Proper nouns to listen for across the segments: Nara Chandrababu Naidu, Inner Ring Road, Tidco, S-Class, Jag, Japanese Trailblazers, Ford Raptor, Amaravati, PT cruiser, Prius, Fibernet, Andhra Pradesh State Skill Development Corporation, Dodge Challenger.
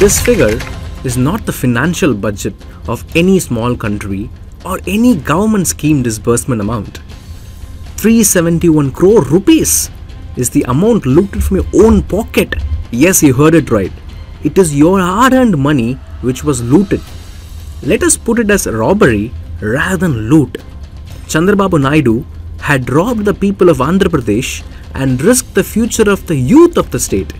This figure is not the financial budget of any small country or any government scheme disbursement amount. 371 crore rupees is the amount looked from your own pocket. Yes, you heard it right. It is your hard-earned money which was looted. Let us put it as robbery rather than loot. Chandrababu Naidu had robbed the people of Andhra Pradesh and risked the future of the youth of the state.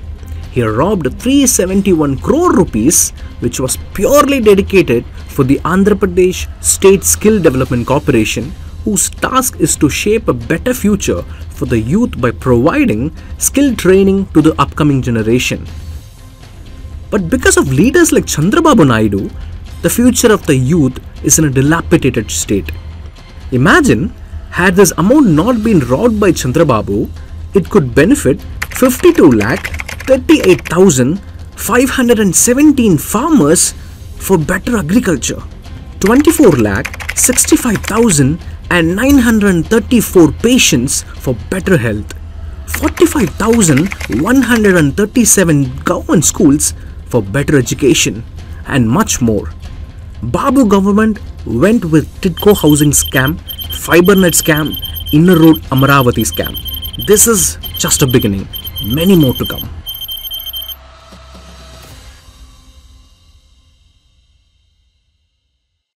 He robbed 371 crore rupees, which was purely dedicated for the Andhra Pradesh State Skill Development Corporation, whose task is to shape a better future for the youth by providing skill training to the upcoming generation. But because of leaders like Chandrababu Naidu, the future of the youth is in a dilapidated state. Imagine, had this amount not been robbed by Chandrababu, it could benefit 52,38,517 farmers for better agriculture, 24,65,934 patients for better health, 45,137 government schools for better education, and much more. Babu government went with Tidco housing scam, Fibernet scam, Inner Road Amaravati scam. This is just a beginning. Many more to come.